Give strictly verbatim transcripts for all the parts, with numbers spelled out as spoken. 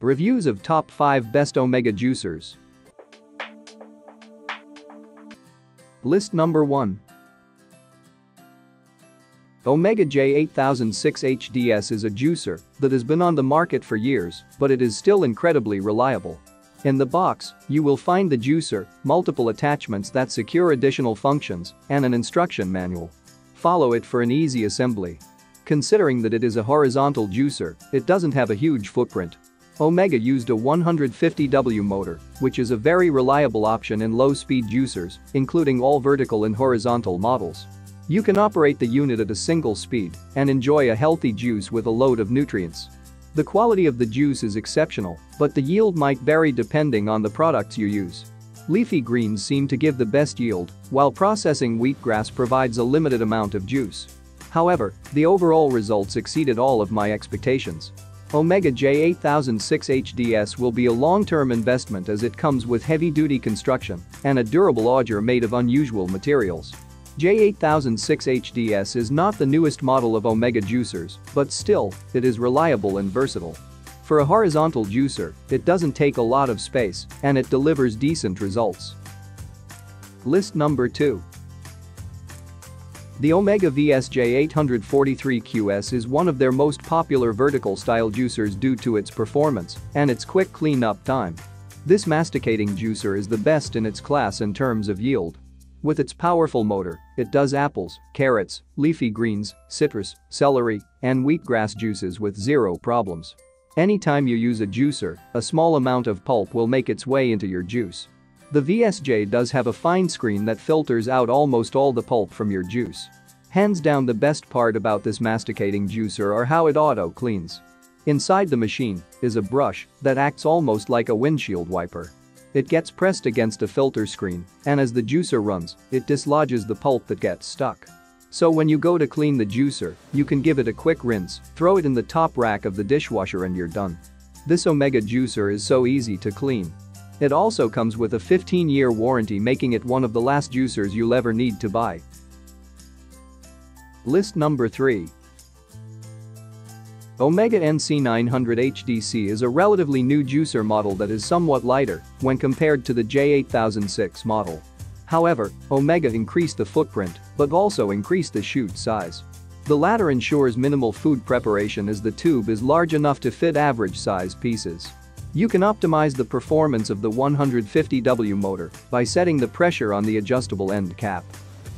Reviews of Top five Best Omega Juicers. List number one. Omega J eight thousand six H D S is a juicer that has been on the market for years, but it is still incredibly reliable. In the box, you will find the juicer, multiple attachments that secure additional functions, and an instruction manual. Follow it for an easy assembly. Considering that it is a horizontal juicer, it doesn't have a huge footprint. Omega used a one hundred fifty watt motor, which is a very reliable option in low-speed juicers, including all vertical and horizontal models. You can operate the unit at a single speed and enjoy a healthy juice with a load of nutrients. The quality of the juice is exceptional, but the yield might vary depending on the products you use. Leafy greens seem to give the best yield, while processing wheatgrass provides a limited amount of juice. However, the overall results exceeded all of my expectations. Omega J eight thousand six H D S will be a long-term investment as it comes with heavy-duty construction and a durable auger made of unusual materials. J eight thousand six H D S is not the newest model of Omega juicers, but still, it is reliable and versatile. For a horizontal juicer, it doesn't take a lot of space, and it delivers decent results. List number two. The Omega V S J eight forty-three Q S is one of their most popular vertical-style juicers due to its performance and its quick clean-up time. This masticating juicer is the best in its class in terms of yield. With its powerful motor, it does apples, carrots, leafy greens, citrus, celery, and wheatgrass juices with zero problems. Anytime you use a juicer, a small amount of pulp will make its way into your juice. The V S J does have a fine screen that filters out almost all the pulp from your juice. Hands down, the best part about this masticating juicer are how it auto-cleans. Inside the machine is a brush that acts almost like a windshield wiper. It gets pressed against a filter screen, and as the juicer runs, it dislodges the pulp that gets stuck. So when you go to clean the juicer, you can give it a quick rinse, throw it in the top rack of the dishwasher, and you're done. This Omega juicer is so easy to clean. It also comes with a fifteen year warranty, making it one of the last juicers you'll ever need to buy. List number three. Omega N C nine hundred H D C is a relatively new juicer model that is somewhat lighter when compared to the J eight thousand six model. However, Omega increased the footprint, but also increased the chute size. The latter ensures minimal food preparation as the tube is large enough to fit average-sized pieces. You can optimize the performance of the one hundred fifty watt motor by setting the pressure on the adjustable end cap.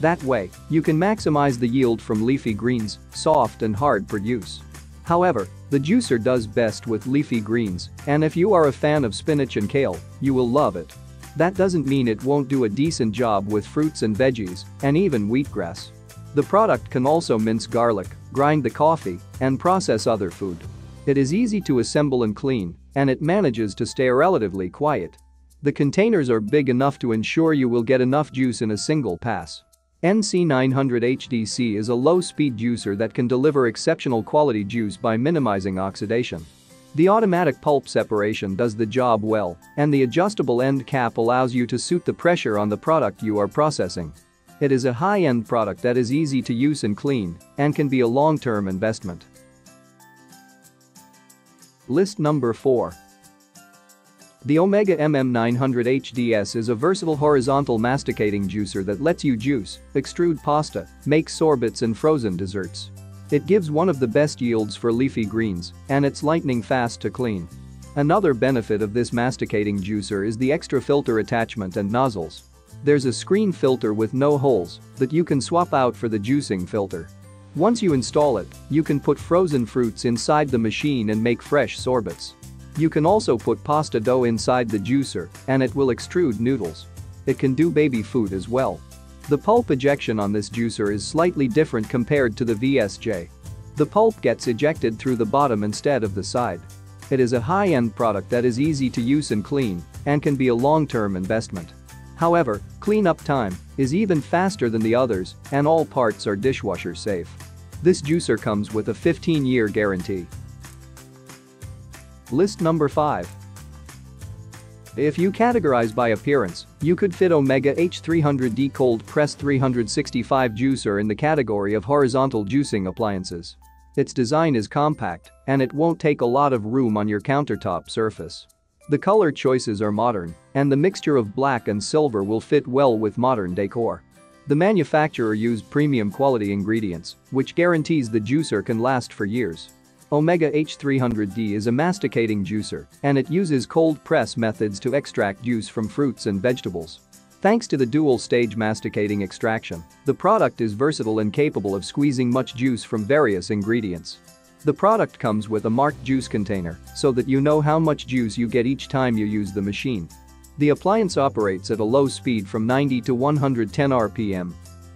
That way, you can maximize the yield from leafy greens, soft and hard produce. However, the juicer does best with leafy greens, and if you are a fan of spinach and kale, you will love it. That doesn't mean it won't do a decent job with fruits and veggies, and even wheatgrass. The product can also mince garlic, grind the coffee, and process other food. It is easy to assemble and clean, and it manages to stay relatively quiet. The containers are big enough to ensure you will get enough juice in a single pass. N C nine hundred H D C is a low-speed juicer that can deliver exceptional quality juice by minimizing oxidation. The automatic pulp separation does the job well, and the adjustable end cap allows you to suit the pressure on the product you are processing. It is a high-end product that is easy to use and clean, and can be a long-term investment. List number four. The Omega M M nine hundred H D S is a versatile horizontal masticating juicer that lets you juice, extrude pasta, make sorbets and frozen desserts. It gives one of the best yields for leafy greens, and it's lightning fast to clean. Another benefit of this masticating juicer is the extra filter attachment and nozzles. There's a screen filter with no holes that you can swap out for the juicing filter. Once you install it, you can put frozen fruits inside the machine and make fresh sorbets. You can also put pasta dough inside the juicer, and it will extrude noodles. It can do baby food as well. The pulp ejection on this juicer is slightly different compared to the V S J. The pulp gets ejected through the bottom instead of the side. It is a high-end product that is easy to use and clean, and can be a long-term investment. However, cleanup time is even faster than the others, and all parts are dishwasher safe. This juicer comes with a fifteen year guarantee. List number five. If you categorize by appearance, you could fit Omega H three hundred D Cold Press three sixty-five juicer in the category of horizontal juicing appliances. Its design is compact, and it won't take a lot of room on your countertop surface. The color choices are modern, and the mixture of black and silver will fit well with modern decor. The manufacturer used premium quality ingredients, which guarantees the juicer can last for years. Omega H three hundred D is a masticating juicer, and it uses cold press methods to extract juice from fruits and vegetables. Thanks to the dual-stage masticating extraction, the product is versatile and capable of squeezing much juice from various ingredients. The product comes with a marked juice container so that you know how much juice you get each time you use the machine. The appliance operates at a low speed from ninety to one hundred ten R P M.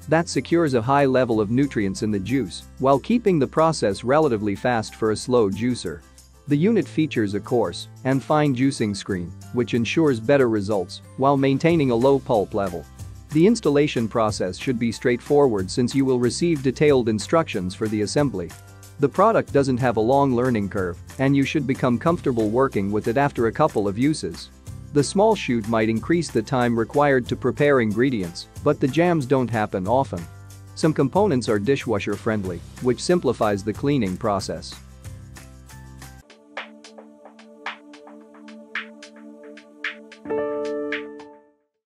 That secures a high level of nutrients in the juice while keeping the process relatively fast for a slow juicer. The unit features a coarse and fine juicing screen, which ensures better results while maintaining a low pulp level. The installation process should be straightforward since you will receive detailed instructions for the assembly. The product doesn't have a long learning curve, and you should become comfortable working with it after a couple of uses. The small chute might increase the time required to prepare ingredients, but the jams don't happen often. Some components are dishwasher friendly, which simplifies the cleaning process.